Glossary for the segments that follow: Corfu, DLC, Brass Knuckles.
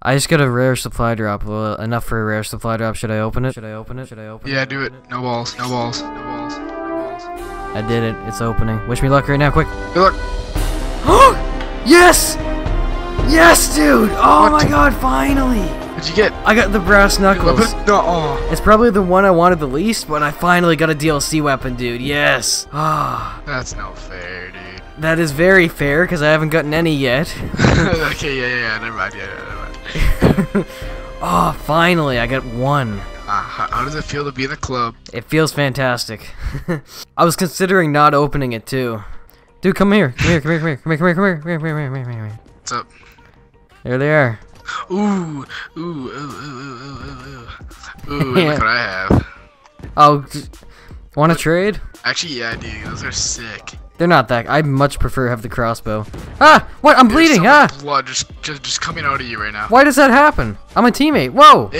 I just got a rare supply drop. Well, enough for a rare supply drop. Should I open it? Should I open it? Should I open it? Yeah, do it. No balls. No balls. No balls. I did it. It's opening. Wish me luck right now, quick. Good luck. Yes! Yes, dude! Oh my god, finally! What'd you get? I got the brass knuckles. It's probably the one I wanted the least, but I finally got a DLC weapon, dude. Yes! Ah. That's not fair, dude. That is very fair, because I haven't gotten any yet. Okay, yeah, never mind. Yeah, never mind. Oh, finally, I got one. How does it feel to be in the club? It feels fantastic. I was considering not opening it, too. Dude, come here. Come here. What's up? There they are. Ooh, yeah. Look what I have. Oh, want to trade? Actually, yeah, dude. Those are sick. They're not that. I much prefer have the crossbow. Ah! What? I'm bleeding! Ah! Blood just coming out of you right now. Why does that happen? I'm a teammate. Whoa!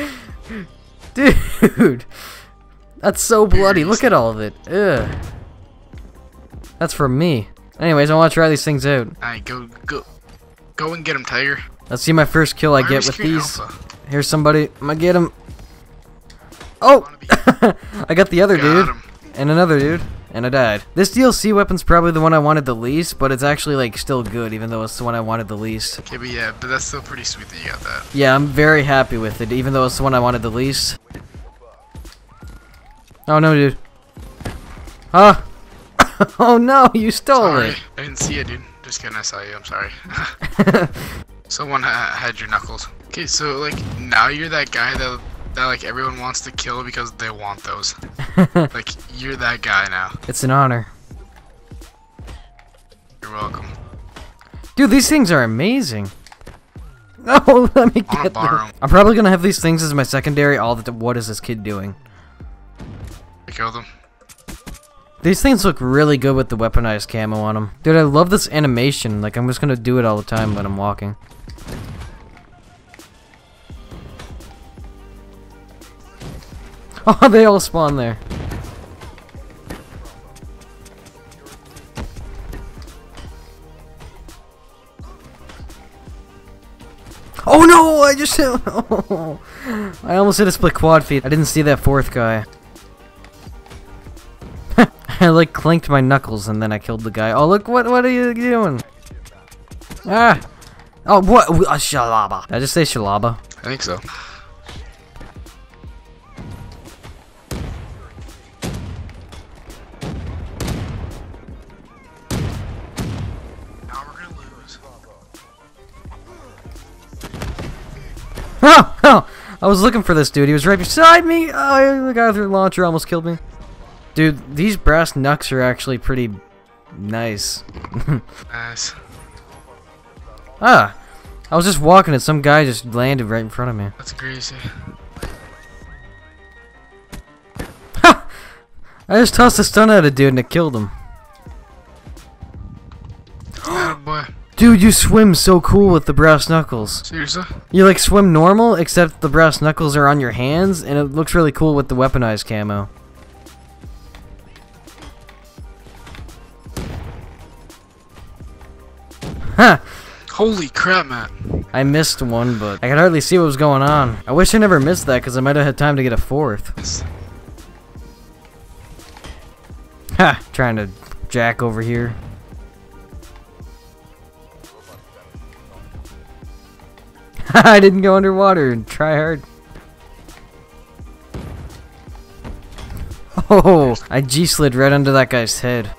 Ick. Dude. That's so bloody. Look at all of it. Ugh. That's from me. Anyways, I want to try these things out. Alright, go and get him, Tiger. Let's see my first kill I get with these. Here's somebody. I'm gonna get him. Oh! I got the other dude. And another dude. And I died. This DLC weapon's probably the one I wanted the least, but it's actually like still good, even though it's the one I wanted the least. Okay, but yeah, but that's still pretty sweet that you got that. Yeah, I'm very happy with it, even though it's the one I wanted the least. Oh no, dude. Huh? Oh no, you stole it! I didn't see it, dude. Just kidding, I saw you. I'm sorry. Someone had your knuckles. Okay, so like now you're that guy that like everyone wants to kill because they want those. Like you're that guy now. It's an honor. You're welcome. Dude, these things are amazing. No, let me get them. I'm probably gonna have these things as my secondary. What is this kid doing? I killed him. These things look really good with the weaponized camo on them. Dude, I love this animation. Like, I'm just gonna do it all the time when I'm walking. Oh, they all spawn there. Oh no! I just hit. Oh, I almost hit a split quad feet. I didn't see that fourth guy. I like clanked my knuckles and then I killed the guy. Oh look, what are you doing? Ah! Oh what? Shalaba. Did I just say shalaba? I think so. Now we're gonna lose. Oh! I was looking for this dude. He was right beside me. Oh, the guy with the launcher almost killed me. Dude, these brass knucks are actually pretty nice. Nice. Ah! I was just walking and some guy just landed right in front of me. That's crazy. Ha! I just tossed a stun at a dude and it killed him. Oh boy. Dude, you swim so cool with the brass knuckles. Seriously? You like swim normal, except the brass knuckles are on your hands, and it looks really cool with the weaponized camo. Huh. Holy crap, Matt. I missed one, but I could hardly see what was going on. I wish I never missed that because I might have had time to get a fourth. Ha! Trying to jack over here. I didn't go underwater and try hard. Oh, I G-slid right under that guy's head.